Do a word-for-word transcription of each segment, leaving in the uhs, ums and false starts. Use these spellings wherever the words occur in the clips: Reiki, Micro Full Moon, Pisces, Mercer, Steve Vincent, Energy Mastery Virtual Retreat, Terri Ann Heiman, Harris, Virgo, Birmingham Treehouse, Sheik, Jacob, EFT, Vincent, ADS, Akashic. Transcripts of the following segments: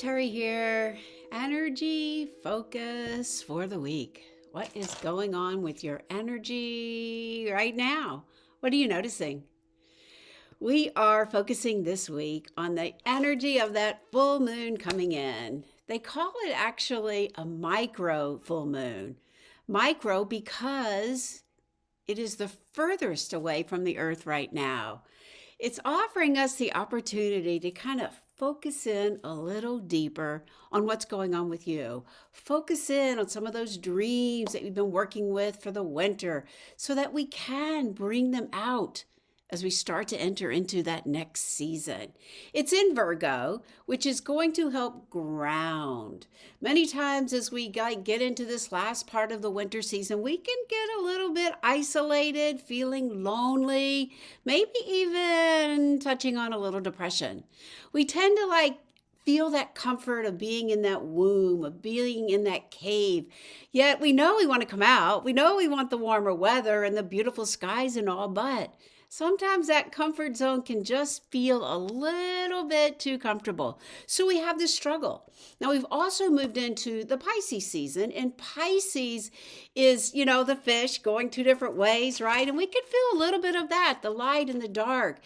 Terri here. Energy focus for the week. What is going on with your energy right now? What are you noticing? We are focusing this week on the energy of that full moon coming in. They call it actually a micro full moon. Micro because it is the furthest away from the earth right now. It's offering us the opportunity to kind of focus in a little deeper on what's going on with you. Focus in on some of those dreams that you've been working with for the winter so that we can bring them out as we start to enter into that next season. It's in Virgo, which is going to help ground. Many times as we get into this last part of the winter season, we can get a little bit isolated, feeling lonely, maybe even touching on a little depression. We tend to like feel that comfort of being in that womb, of being in that cave. Yet we know we want to come out. We know we want the warmer weather and the beautiful skies and all, but sometimes that comfort zone can just feel a little bit too comfortable. So we have this struggle. Now we've also moved into the Pisces season, and Pisces is, you know, the fish going two different ways, right? And we could feel a little bit of that, the light and the dark.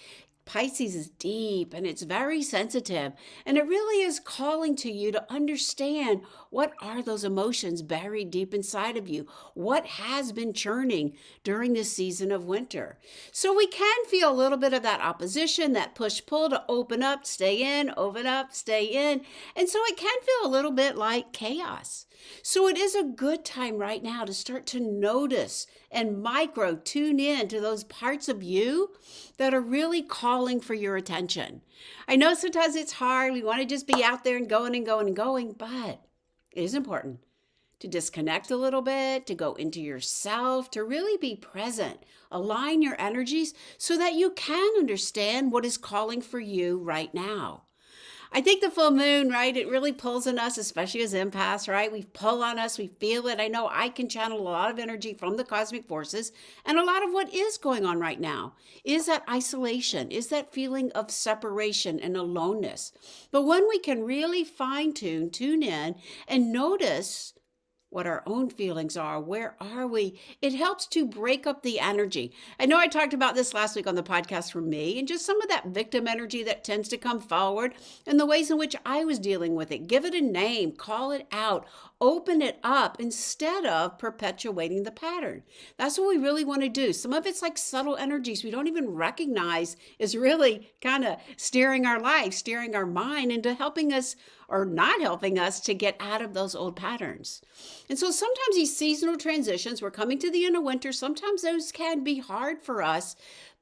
Pisces is deep and it's very sensitive, and it really is calling to you to understand what are those emotions buried deep inside of you, what has been churning during this season of winter. So we can feel a little bit of that opposition, that push-pull to open up, stay in, open up, stay in, and so it can feel a little bit like chaos. So it is a good time right now to start to notice and micro tune in to those parts of you that are really calling for your attention. I know sometimes it's hard. We want to just be out there and going and going and going, but it is important to disconnect a little bit, to go into yourself, to really be present, align your energies so that you can understand what is calling for you right now. I think the full moon, right, it really pulls on us, especially as empaths, right? We pull on us, we feel it. I know I can channel a lot of energy from the cosmic forces, and a lot of what is going on right now is that isolation, is that feeling of separation and aloneness. But when we can really fine-tune, tune in, and notice what our own feelings are, where are we? It helps to break up the energy. I know I talked about this last week on the podcast for me, and just some of that victim energy that tends to come forward and the ways in which I was dealing with it. Give it a name, call it out, open it up instead of perpetuating the pattern. That's what we really want to do. Some of it's like subtle energies we don't even recognize is really kind of steering our life, steering our mind into helping us or not helping us to get out of those old patterns. And so sometimes these seasonal transitions, we're coming to the end of winter, sometimes those can be hard for us.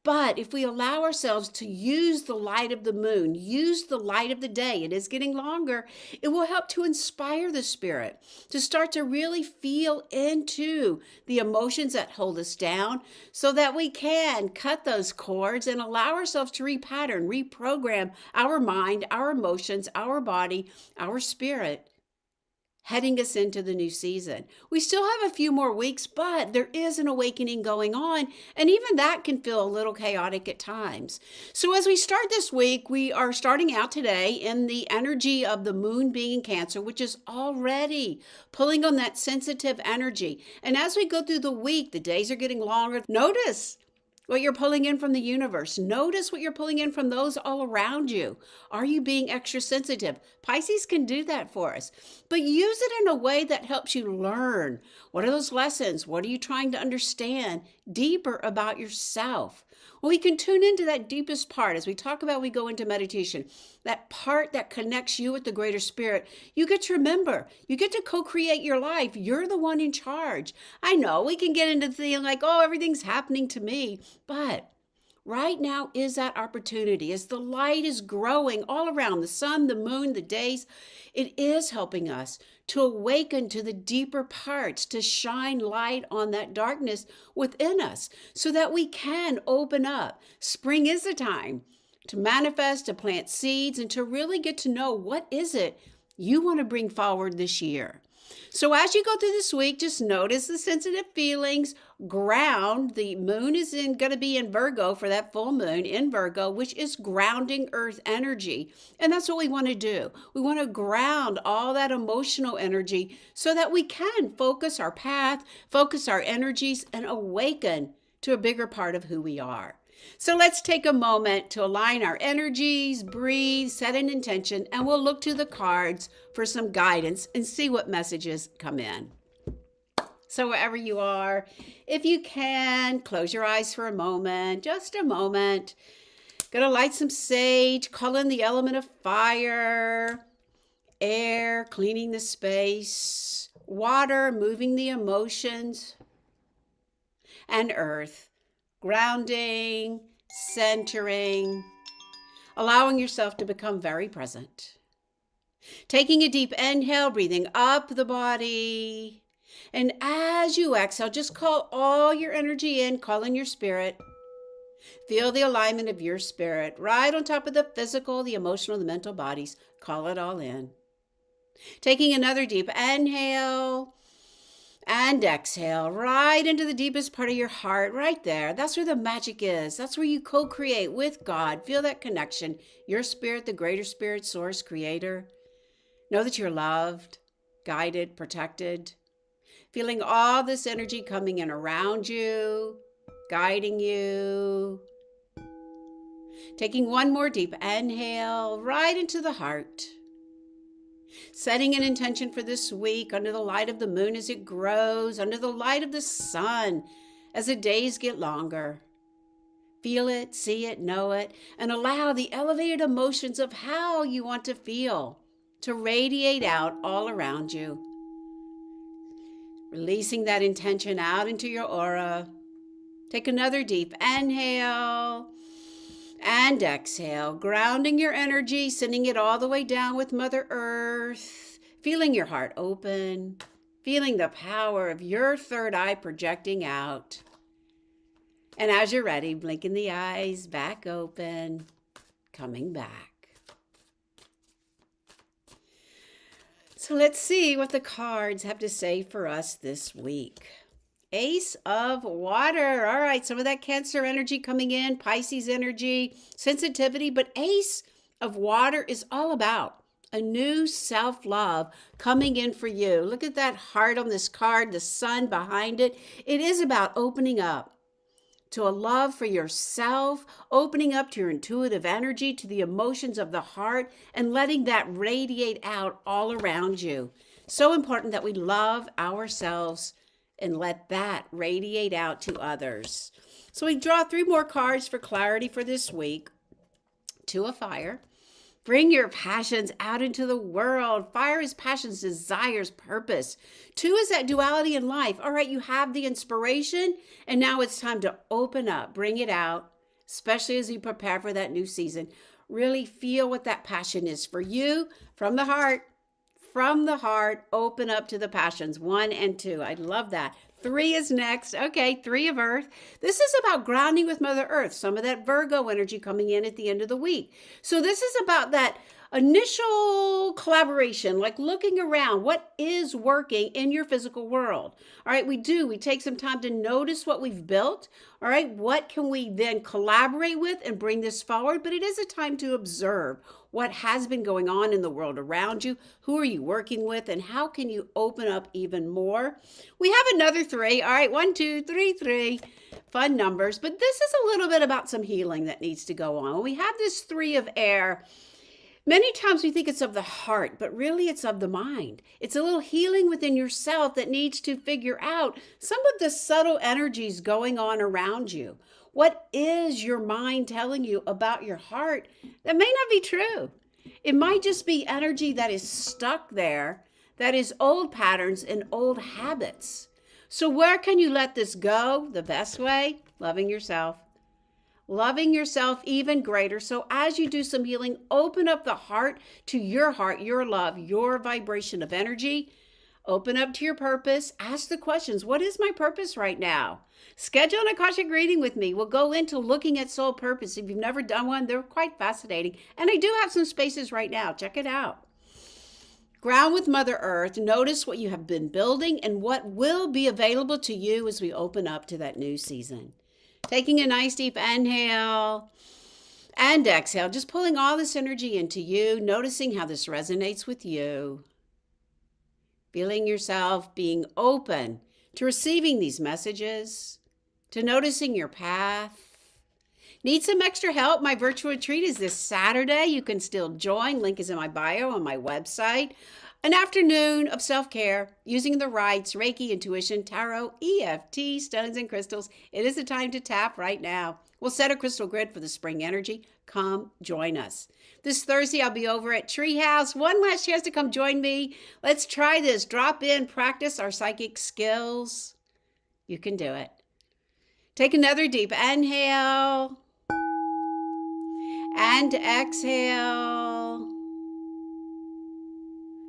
But if we allow ourselves to use the light of the moon, use the light of the day, it is getting longer, it will help to inspire the spirit to start to really feel into the emotions that hold us down so that we can cut those cords and allow ourselves to repattern, reprogram our mind, our emotions, our body, our spirit, heading us into the new season. We still have a few more weeks, but there is an awakening going on, and even that can feel a little chaotic at times. So as we start this week, we are starting out today in the energy of the moon being in Cancer, which is already pulling on that sensitive energy. And as we go through the week, the days are getting longer. Notice what you're pulling in from the universe. Notice what you're pulling in from those all around you. Are you being extra sensitive? Pisces can do that for us, but use it in a way that helps you learn. What are those lessons? What are you trying to understand deeper about yourself? Well, we can tune into that deepest part as we talk about, we go into meditation, that part that connects you with the greater spirit. You get to remember, you get to co-create your life. You're the one in charge. I know we can get into the thing like, oh, everything's happening to me, but right now is that opportunity. As the light is growing all around, the sun, the moon, the days, it is helping us to awaken to the deeper parts, to shine light on that darkness within us so that we can open up. Spring is the time to manifest, to plant seeds, and to really get to know what is it you want to bring forward this year. So as you go through this week, just notice the sensitive feelings, ground. The moon is in going to be in Virgo for that full moon in Virgo, which is grounding earth energy. And that's what we want to do. We want to ground all that emotional energy so that we can focus our path, focus our energies, and awaken to a bigger part of who we are. So let's take a moment to align our energies, breathe, set an intention, and we'll look to the cards for some guidance and see what messages come in. So wherever you are, if you can, close your eyes for a moment, just a moment. Gonna light some sage, call in the element of fire, air, cleaning the space, water, moving the emotions, and earth. Grounding, centering, allowing yourself to become very present. Taking a deep inhale, breathing up the body. And as you exhale, just call all your energy in, call in your spirit. Feel the alignment of your spirit right on top of the physical, the emotional, the mental bodies. Call it all in. Taking another deep inhale. And exhale right into the deepest part of your heart, right there. That's where the magic is. That's where you co-create with God. Feel that connection. Your spirit, the greater spirit, source, creator. Know that you're loved, guided, protected. Feeling all this energy coming in around you, guiding you. Taking one more deep inhale right into the heart. Setting an intention for this week under the light of the moon as it grows, under the light of the sun as the days get longer. Feel it, see it, know it, and allow the elevated emotions of how you want to feel to radiate out all around you. Releasing that intention out into your aura. Take another deep inhale. And exhale, grounding your energy, sending it all the way down with Mother Earth, feeling your heart open, feeling the power of your third eye projecting out. And as you're ready, blinking the eyes, back open, coming back. So let's see what the cards have to say for us this week. Ace of water. All right, some of that Cancer energy coming in, Pisces energy, sensitivity, but Ace of water is all about a new self-love coming in for you. Look at that heart on this card, the sun behind it. It is about opening up to a love for yourself, opening up to your intuitive energy, to the emotions of the heart, and letting that radiate out all around you. So important that we love ourselves and let that radiate out to others. So we draw three more cards for clarity for this week. Two of fire. Bring your passions out into the world. Fire is passions, desires, purpose. Two is that duality in life. All right, you have the inspiration, and now it's time to open up, bring it out, especially as you prepare for that new season. Really feel what that passion is for you from the heart. From the heart, open up to the passions, one and two. I love that. Three is next. Okay, three of earth. This is about grounding with Mother Earth, some of that Virgo energy coming in at the end of the week. So this is about that initial collaboration, like looking around, what is working in your physical world? All right, we do, we take some time to notice what we've built. All right, what can we then collaborate with and bring this forward? But it is a time to observe what has been going on in the world around you. Who are you working with, and how can you open up even more? We have another three. All right, one, two, three, three. Fun numbers, but this is a little bit about some healing that needs to go on. We have this three of air. Many times we think it's of the heart, but really it's of the mind. It's a little healing within yourself that needs to figure out some of the subtle energies going on around you. What is your mind telling you about your heart that may not be true? It might just be energy that is stuck there, that is old patterns and old habits. So where can you let this go? The best way? Loving yourself. Loving yourself even greater. So as you do some healing, open up the heart to your heart, your love, your vibration of energy. Open up to your purpose. Ask the questions. What is my purpose right now? Schedule an Akashic reading with me. We'll go into looking at soul purpose. If you've never done one, they're quite fascinating. And I do have some spaces right now. Check it out. Ground with Mother Earth. Notice what you have been building and what will be available to you as we open up to that new season. Taking a nice deep inhale and exhale, just pulling all this energy into you, noticing how this resonates with you. Feeling yourself being open to receiving these messages, to noticing your path. Need some extra help? My virtual retreat is this Saturday. You can still join. Link is in my bio on my website. An afternoon of self-care using the rites, Reiki, intuition, tarot, E F T, stones and crystals. It is the time to tap right now. We'll set a crystal grid for the spring energy. Come join us. This Thursday, I'll be over at Treehouse. One last chance to come join me. Let's try this. Drop in, practice our psychic skills. You can do it. Take another deep inhale. And exhale,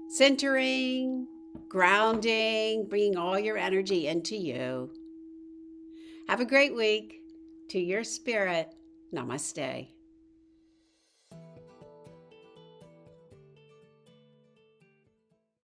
centering, grounding, bringing all your energy into you. Have a great week. To your spirit, namaste.